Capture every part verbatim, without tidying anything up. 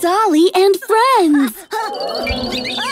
Dolly and Friends! Huh?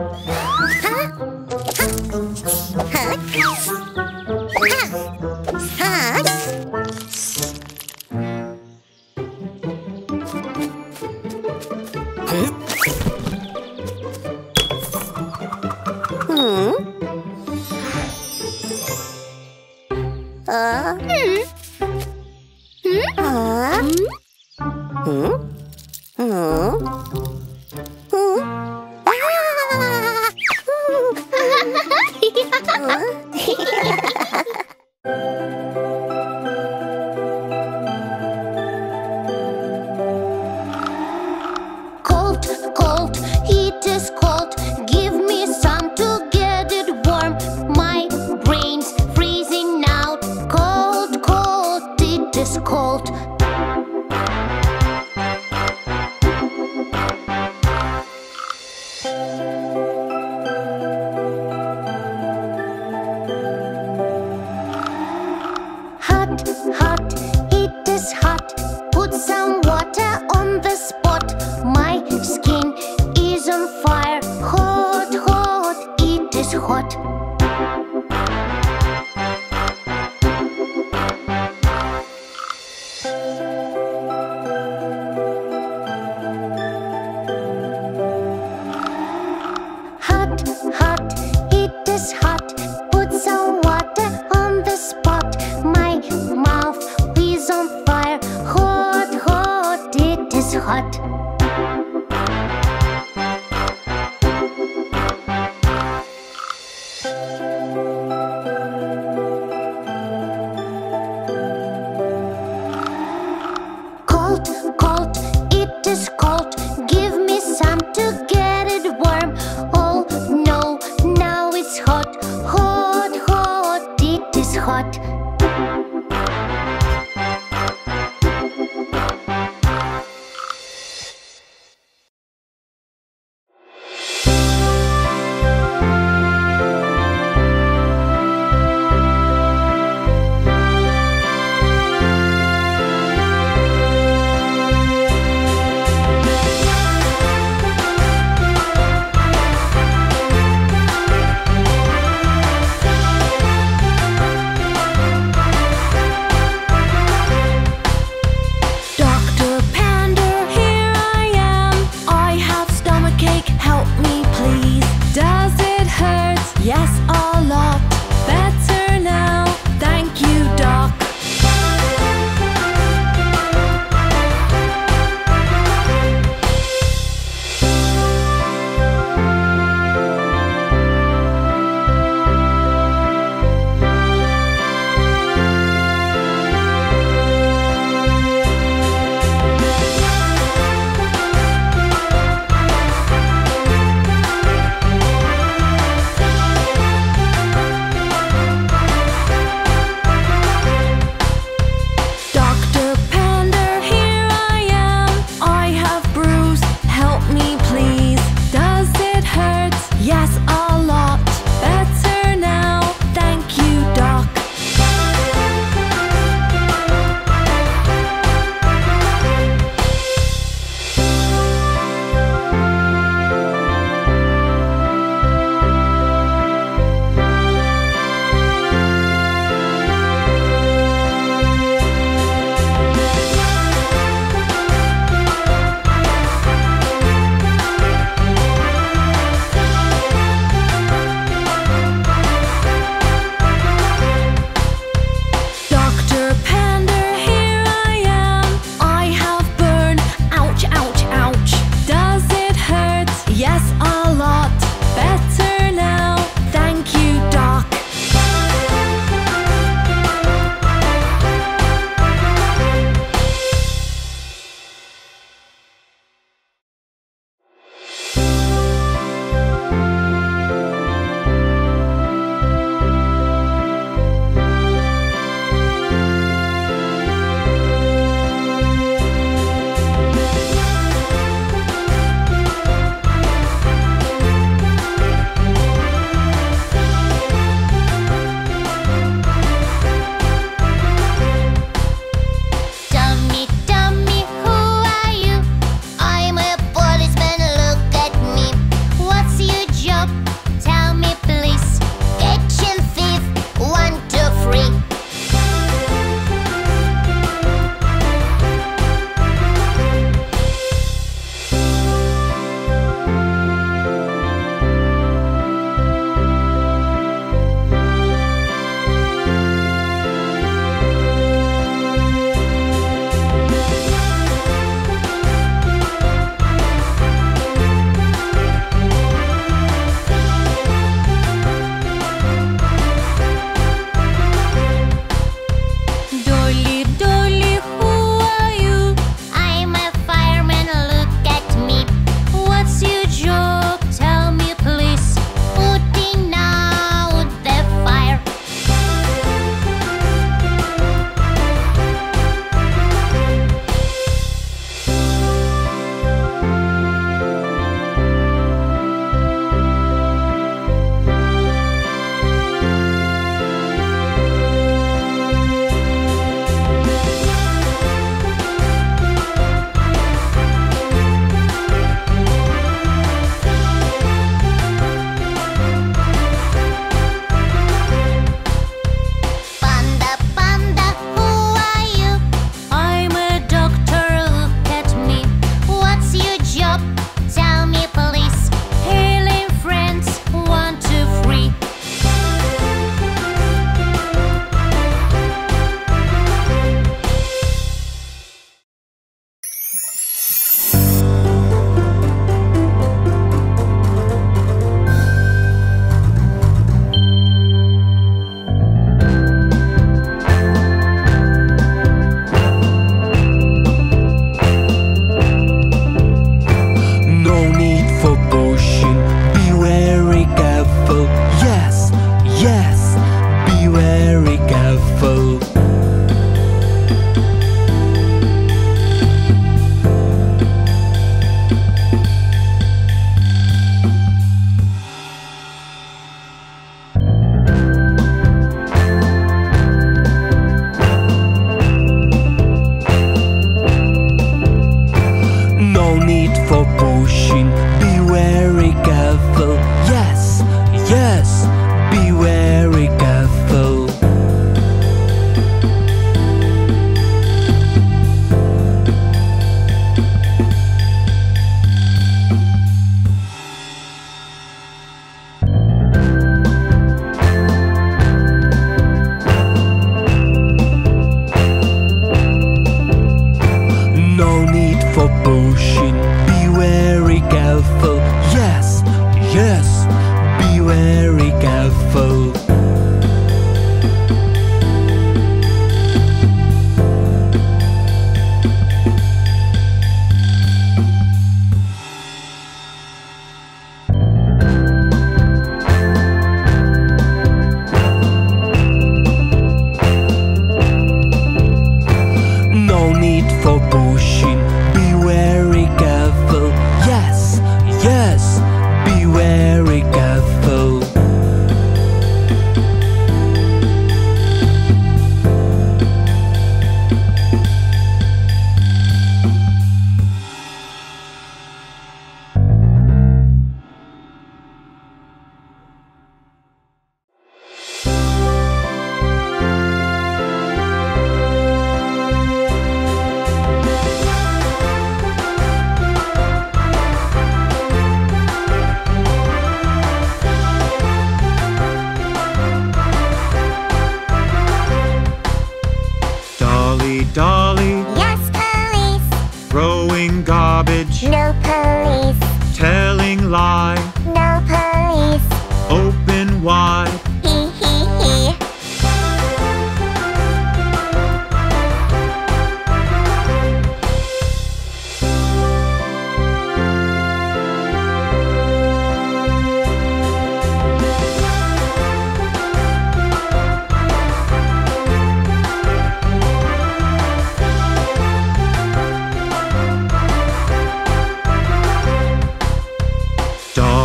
Hot.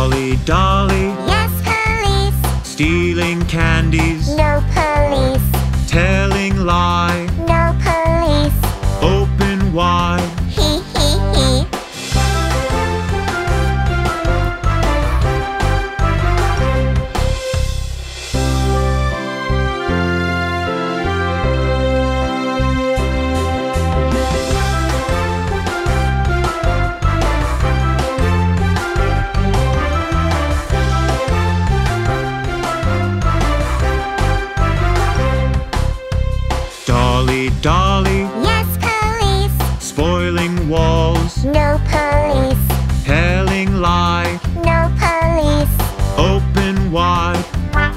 Dolly, Dolly. Yes, police. Stealing candies. No, police. Telling lies. No, police. Open wide. Hee, hee, hee. Dolly, Dolly. Yes, police. Spoiling walls. No, police. Telling lies. No, police. Open wide. Huh?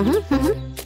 Mm-hmm, mm-hmm.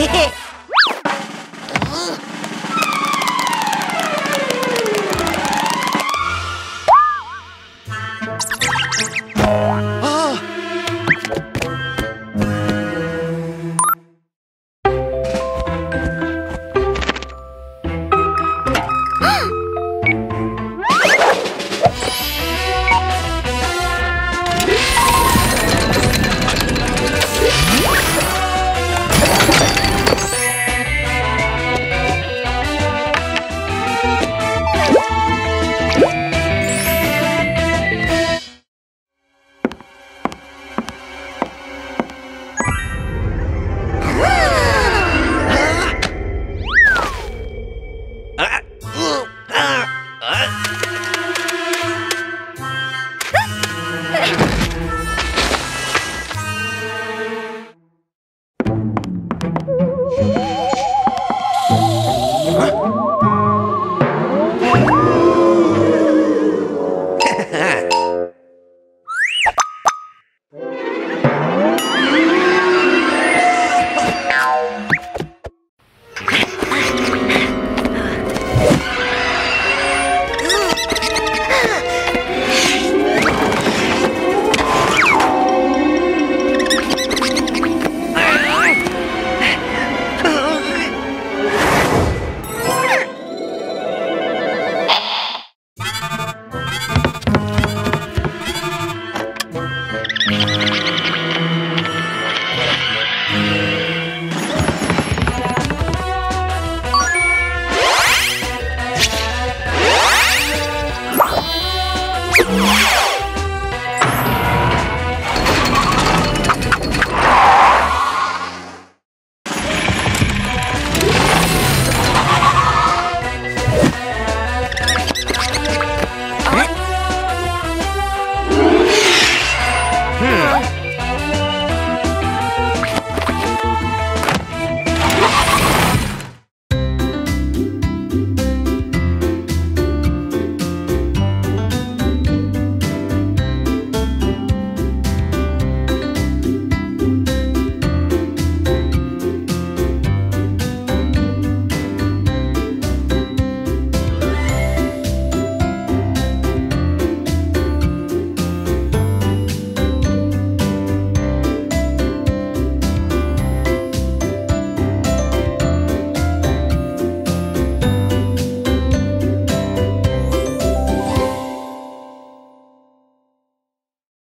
Hehe